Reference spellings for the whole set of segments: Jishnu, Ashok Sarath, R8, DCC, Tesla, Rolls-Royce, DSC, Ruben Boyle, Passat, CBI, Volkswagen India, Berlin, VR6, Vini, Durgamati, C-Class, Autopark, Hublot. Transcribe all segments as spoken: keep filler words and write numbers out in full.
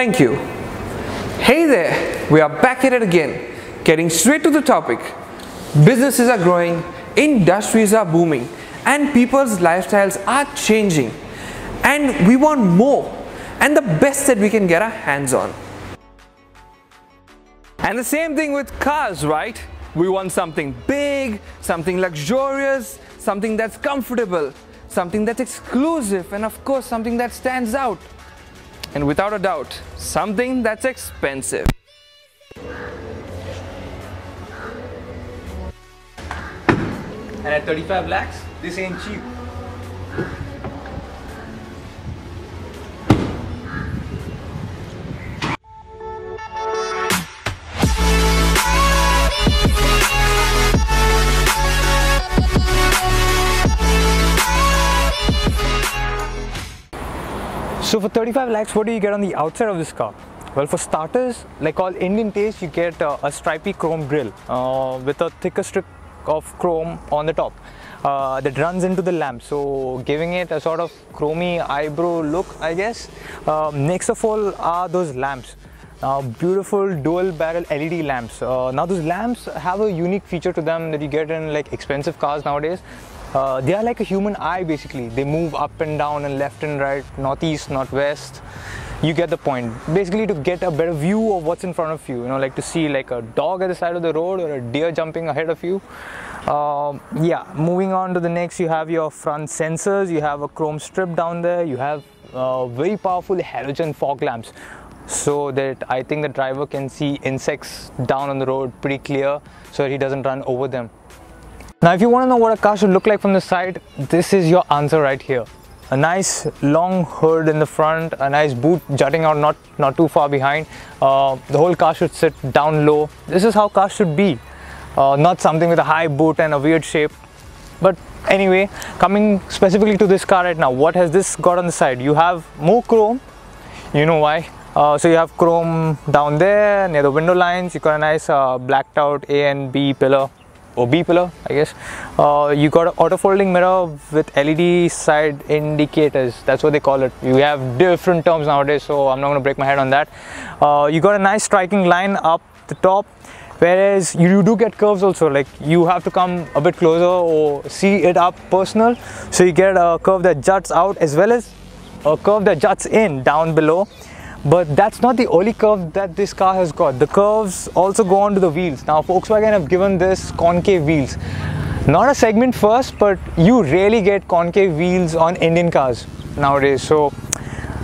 Thank you. Hey there, we are back at it again, getting straight to the topic. Businesses are growing, industries are booming, and people's lifestyles are changing. And we want more, and the best that we can get our hands on. And the same thing with cars, right? We want something big, something luxurious, something that's comfortable, something that's exclusive, and of course something that stands out. And without a doubt, something that's expensive. And at thirty-five lakhs, this ain't cheap. So for thirty-five lakhs, what do you get on the outside of this car? Well, for starters, like all Indian taste, you get uh, a stripy chrome grille uh, with a thicker strip of chrome on the top uh, that runs into the lamp, so giving it a sort of chromey eyebrow look, I guess. Uh, next of all are those lamps. Now, beautiful dual barrel L E D lamps. Uh, now those lamps have a unique feature to them that you get in like expensive cars nowadays. Uh, they are like a human eye basically. They move up and down and left and right, northeast, northwest. You get the point. Basically to get a better view of what's in front of you. You know, like to see like a dog at the side of the road or a deer jumping ahead of you. Uh, yeah, moving on to the next, you have your front sensors. You have a chrome strip down there. You have uh, very powerful halogen fog lamps, so that I think the driver can see insects down on the road pretty clear so that he doesn't run over them. Now if you want to know what a car should look like from the side, this is your answer right here. A nice long hood in the front, a nice boot jutting out not, not too far behind. Uh, the whole car should sit down low. This is how cars should be. Uh, not something with a high boot and a weird shape. But anyway, coming specifically to this car right now, what has this got on the side? You have more chrome, you know why. Uh, so you have chrome down there near the window lines. You got a nice uh, blacked out A and B pillar, or B pillar I guess. Uh, you got an auto folding mirror with L E D side indicators, that's what they call it. You have different terms nowadays, so I'm not going to break my head on that. Uh, you got a nice striking line up the top, whereas you, you do get curves also, like you have to come a bit closer or see it up personal, so you get a curve that juts out as well as a curve that juts in down below. But that's not the only curve that this car has got. The curves also go on to the wheels. Now Volkswagen have given this concave wheels. Not a segment first, but you rarely get concave wheels on Indian cars nowadays. So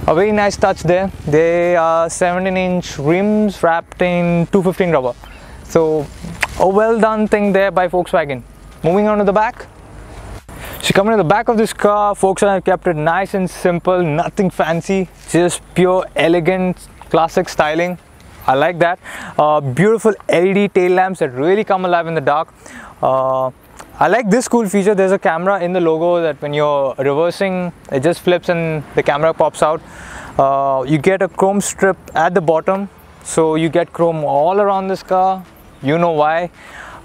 a very nice touch there. They are seventeen inch rims wrapped in two fifteen rubber. So a well done thing there by Volkswagen. Moving on to the back. So coming to the back of this car, Volkswagen have kept it nice and simple, nothing fancy, just pure elegant classic styling. I like that. Uh, beautiful L E D tail lamps that really come alive in the dark. Uh, I like this cool feature, there's a camera in the logo that when you're reversing, it just flips and the camera pops out. Uh, you get a chrome strip at the bottom, so you get chrome all around this car, you know why.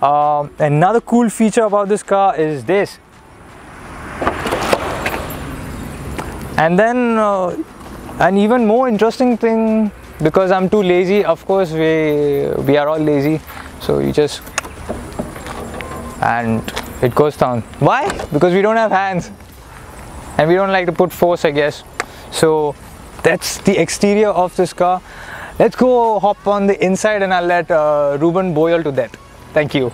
Uh, another cool feature about this car is this. And then uh, an even more interesting thing, because I'm too lazy, of course we, we are all lazy, so you just, and it goes down. Why? Because we don't have hands and we don't like to put force, I guess. So that's the exterior of this car. Let's go hop on the inside and I'll let uh, Ruben Boyle to that. Thank you.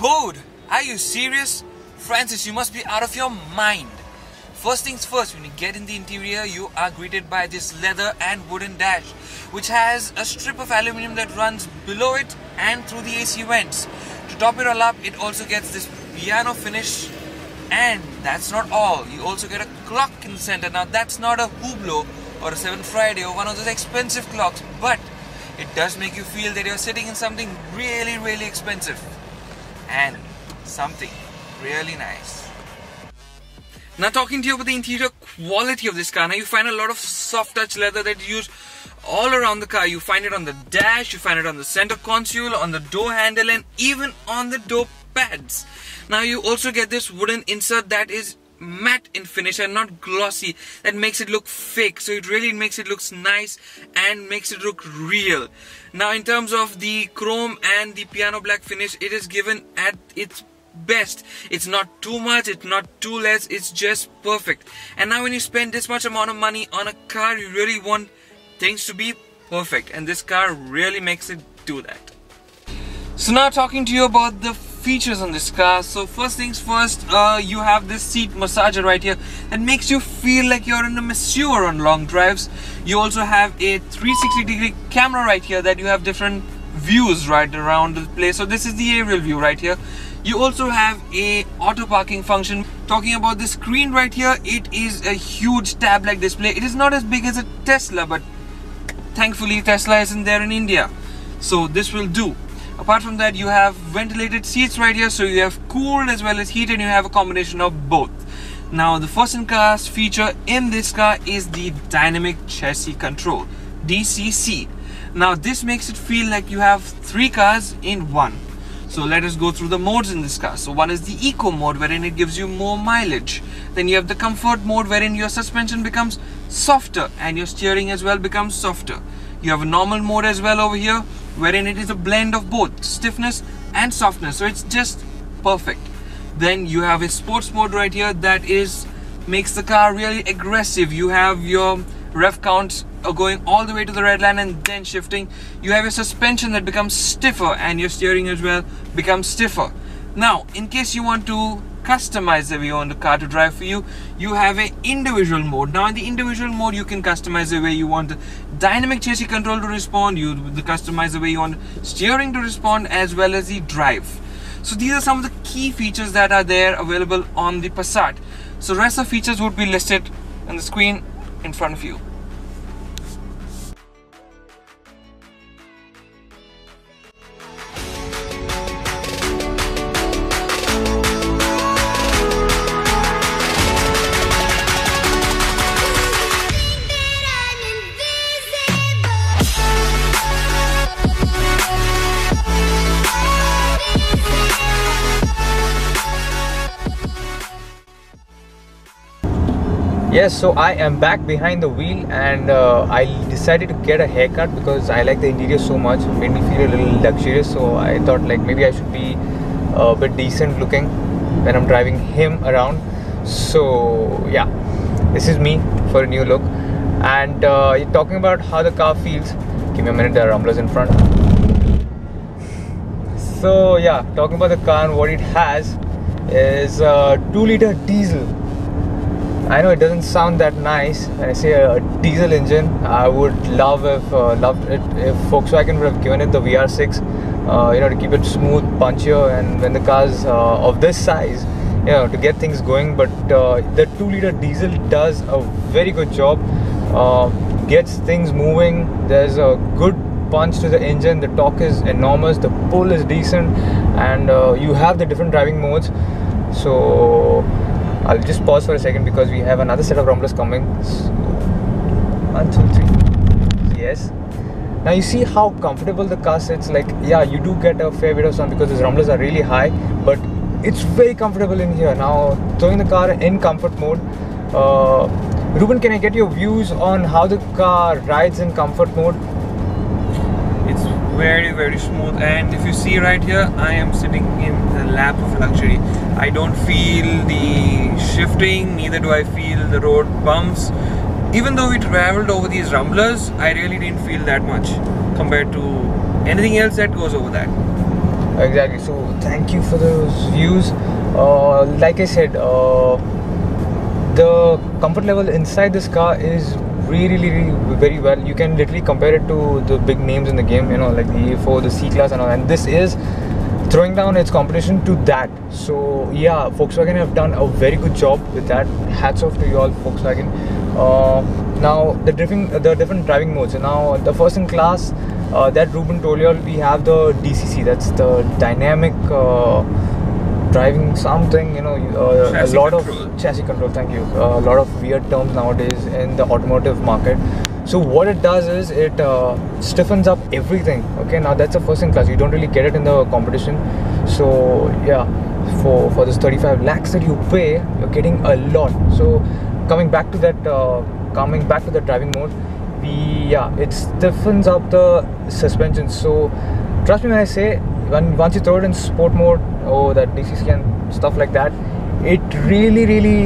Dude, are you serious? Francis, you must be out of your mind. First things first, when you get in the interior, you are greeted by this leather and wooden dash, which has a strip of aluminium that runs below it and through the A C vents. To top it all up, it also gets this piano finish. And that's not all, you also get a clock in the center. Now that's not a Hublot or a Seven Friday or one of those expensive clocks, but it does make you feel that you're sitting in something really, really expensive. And something really nice. Now talking to you about the interior quality of this car, now you find a lot of soft touch leather that you use all around the car. You find it on the dash, you find it on the center console, on the door handle and even on the door pads. Now you also get this wooden insert that is matte in finish and not glossy. That makes it look fake. So it really makes it looks nice and makes it look real. Now in terms of the chrome and the piano black finish, it is given at its best. It's not too much, it's not too less, it's just perfect. And now when you spend this much amount of money on a car, you really want things to be perfect, and this car really makes it do that. So now talking to you about the features on this car. So first things first, uh, you have this seat massager right here that makes you feel like you're in a masseur on long drives. You also have a three sixty degree camera right here that you have different views right around the place. So this is the aerial view right here. You also have a auto parking function. Talking about the screen right here, it is a huge tab-like display. It is not as big as a Tesla, but thankfully Tesla isn't there in India, so this will do. Apart from that, you have ventilated seats right here, so you have cooled as well as heated, and you have a combination of both. Now the first in class feature in this car is the dynamic chassis control, D C C. Now this makes it feel like you have three cars in one. So let us go through the modes in this car. So one is the eco mode, wherein it gives you more mileage. Then you have the comfort mode, wherein your suspension becomes softer and your steering as well becomes softer. You have a normal mode as well over here, wherein it is a blend of both stiffness and softness. So it's just perfect. Then you have a sports mode right here that is makes the car really aggressive. You have your rev counts are going all the way to the red line and then shifting. You have a suspension that becomes stiffer and your steering as well becomes stiffer. Now in case you want to customize the way you want the car to drive for you, you have a individual mode. Now in the individual mode, you can customize the way you want the dynamic chassis control to respond, you customize the way you want steering to respond, as well as the drive. So these are some of the key features that are there available on the Passat. So rest of features would be listed on the screen in front of you. Yes, so I am back behind the wheel, and uh, I decided to get a haircut because I like the interior so much. It made me feel a little luxurious, so I thought like maybe I should be a bit decent looking when I'm driving him around. So yeah, this is me for a new look. And uh, you're talking about how the car feels. Give me a minute, there are rumblers in front. So yeah, talking about the car and what it has is a two liter diesel. I know it doesn't sound that nice when I say a diesel engine. I would love if uh, loved it if Volkswagen would have given it the V R six, uh, you know, to keep it smooth, punchier, and when the cars uh, of this size, you know, to get things going. But uh, the two liter diesel does a very good job, uh, gets things moving. There's a good punch to the engine. The torque is enormous. The pull is decent, and uh, you have the different driving modes. So I'll just pause for a second because we have another set of rumblers coming. One, two, three. Yes. Now you see how comfortable the car sits. Like, yeah, you do get a fair bit of sun because these rumblers are really high, but it's very comfortable in here. Now throwing the car in comfort mode. Uh, Ruben, can I get your views on how the car rides in comfort mode? It's very, very smooth, and if you see right here, I am sitting in the lap of luxury. I don't feel the shifting, neither do I feel the road bumps. Even though we traveled over these rumblers, I really didn't feel that much compared to anything else that goes over that. Exactly. So thank you for those views. Uh, like I said, uh, the comfort level inside this car is really, really very well. You can literally compare it to the big names in the game, you know, like the E four, the C-Class and all, and this is throwing down its competition to that. So yeah, Volkswagen have done a very good job with that. Hats off to you all, Volkswagen. Uh, now the driving, the different driving modes. Now the first in class uh, that Ruben told you all, we have the D C C. That's the dynamic uh, driving something. You know, uh, a lot control. of chassis control. Thank you. Uh, a lot of weird terms nowadays in the automotive market. So what it does is it uh, stiffens up everything. Okay, now that's a first in class. You don't really get it in the competition. So yeah, for for this thirty-five lakhs that you pay, you're getting a lot. So coming back to that, uh, coming back to the driving mode, we yeah, it stiffens up the suspension. So trust me when I say, when once you throw it in sport mode, oh, that D C C and stuff like that, it really really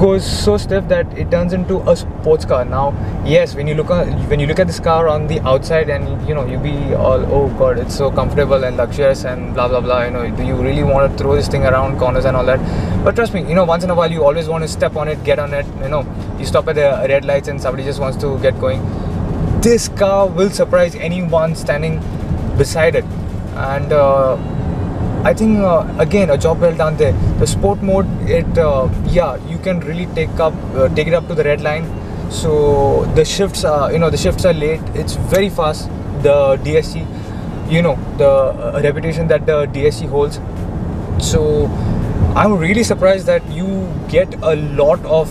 goes so stiff that it turns into a sports car. Now, yes, when you look at, when you look at this car on the outside, and you know, you be all, oh god, it's so comfortable and luxurious and blah blah blah. You know, do you really want to throw this thing around corners and all that? But trust me, you know, once in a while, you always want to step on it, get on it. You know, you stop at the red lights and somebody just wants to get going. This car will surprise anyone standing beside it, and uh, I think uh, again a job well done there. The sport mode, it uh, yeah, you can really take up uh, take it up to the red line. So the shifts are, you know, the shifts are late. It's very fast. The D S C, you know, the uh, reputation that the D S C holds. So I'm really surprised that you get a lot of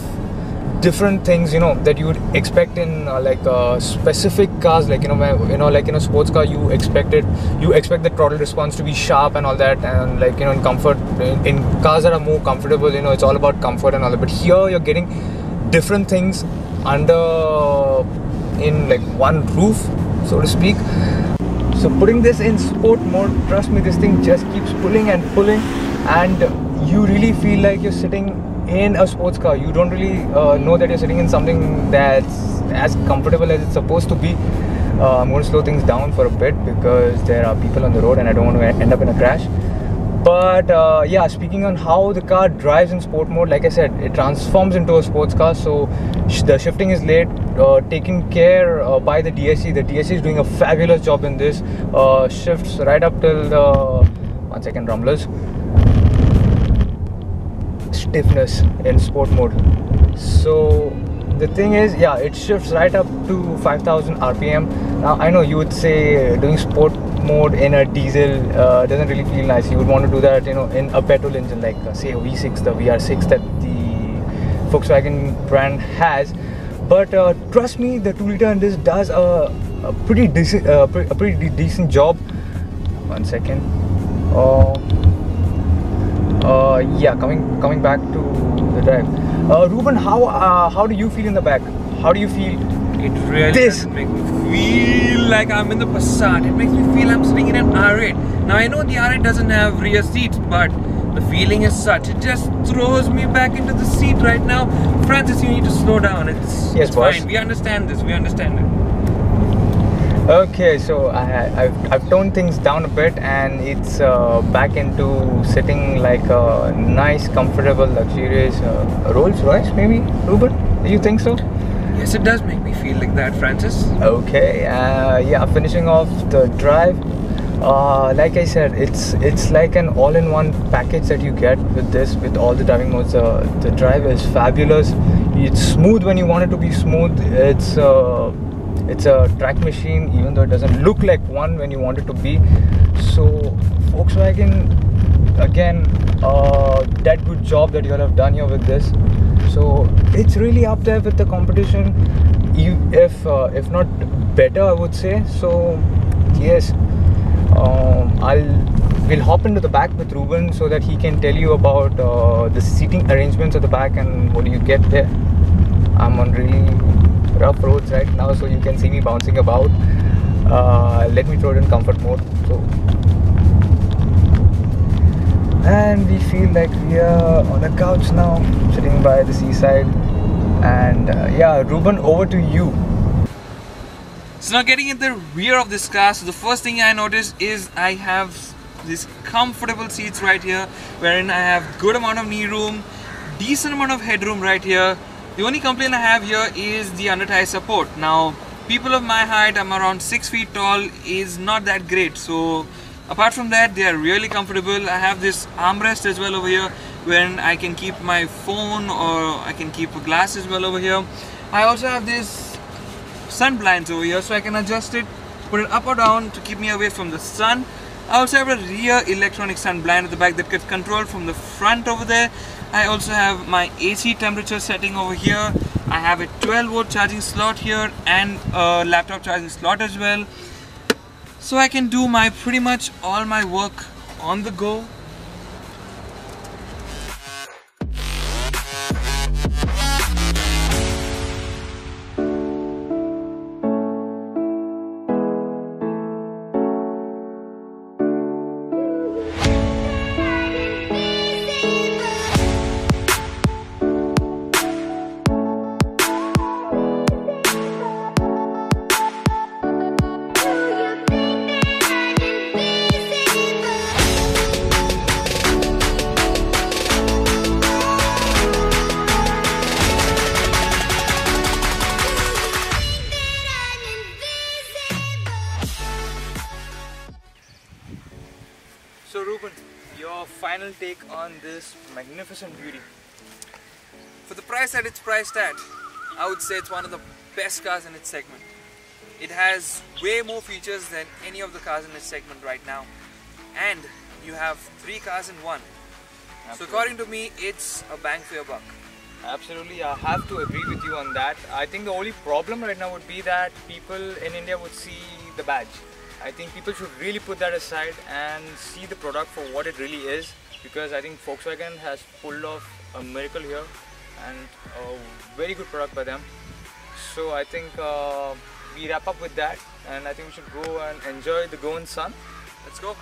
different things, you know, that you would expect in uh, like uh, specific cars, like, you know, you know, like in a sports car, you expect it, you expect the throttle response to be sharp and all that, and like, you know, in comfort, in, in cars that are more comfortable, you know, it's all about comfort and all that. But here you're getting different things under, in like one roof, so to speak. So putting this in sport mode, trust me, this thing just keeps pulling and pulling, and you really feel like you're sitting in a sports car. You don't really uh, know that you're sitting in something that's as comfortable as it's supposed to be. uh, I'm going to slow things down for a bit because there are people on the road and I don't want to end up in a crash. But uh, yeah, speaking on how the car drives in sport mode, like I said, it transforms into a sports car. So sh the shifting is late, uh, taken care uh, by the D S C. The D S C is doing a fabulous job in this. Uh, shifts right up till the one second rumblers. Stiffness in sport mode. So the thing is, yeah, it shifts right up to five thousand R P M. Now I know you would say doing sport mode in a diesel uh, doesn't really feel nice. You would want to do that, you know, in a petrol engine like uh, say a V six, the V R six that the Volkswagen brand has. But uh, trust me, the two liter in this does a, a pretty decent, uh, pre a pretty de decent job. One second. Uh, Uh, yeah, coming coming back to the drive. Uh, Ruben, how uh, how do you feel in the back? How do you feel? It really this makes me feel like I'm in the Passat. It makes me feel I'm sitting in an R eight. Now I know the R eight doesn't have rear seats, but the feeling is such. It just throws me back into the seat right now. Francis, you need to slow down. It's, yes, it's fine. We understand this. We understand it. Okay, so I, I've, I've toned things down a bit, and it's uh, back into sitting like a nice, comfortable, luxurious uh, Rolls-Royce, maybe? Ruben, do you think so? Yes, it does make me feel like that, Francis. Okay, uh, yeah, finishing off the drive. Uh, like I said, it's it's like an all-in-one package that you get with this, with all the driving modes. Uh, the drive is fabulous. It's smooth when you want it to be smooth. It's... Uh, It's a track machine, even though it doesn't look like one when you want it to be. So Volkswagen, again, uh, that good job that you all have done here with this. So it's really up there with the competition, if uh, if not better, I would say. So yes, um, I'll we'll hop into the back with Ruben so that he can tell you about uh, the seating arrangements at the back and what do you get there. I'm on really rough roads right now, so you can see me bouncing about. Uh, let me throw it in comfort mode. So, and we feel like we are on a couch now, sitting by the seaside. And uh, yeah, Ruben, over to you. So now getting in the rear of this car, so the first thing I noticed is I have these comfortable seats right here, wherein I have good amount of knee room, decent amount of headroom right here. The only complaint I have here is the under tire support. Now, people of my height, I'm around six feet tall, is not that great. So, apart from that, they are really comfortable. I have this armrest as well over here, where I can keep my phone or I can keep a glass as well over here. I also have this sun blinds over here, so I can adjust it, put it up or down to keep me away from the sun. I also have a rear electronic sun blind at the back that gets controlled from the front over there. I also have my A C temperature setting over here. I have a twelve volt charging slot here and a laptop charging slot as well. So I can do my pretty much all my work on the go. our final take on this magnificent beauty. For the price that it's priced at, I would say it's one of the best cars in its segment. It has way more features than any of the cars in its segment right now, and you have three cars in one. Absolutely. So according to me, it's a bang for your buck. Absolutely, I have to agree with you on that. I think the only problem right now would be that people in India would see the badge. I think people should really put that aside and see the product for what it really is, because I think Volkswagen has pulled off a miracle here and a very good product by them. So I think uh, we wrap up with that, and I think we should go and enjoy the going sun. Let's go.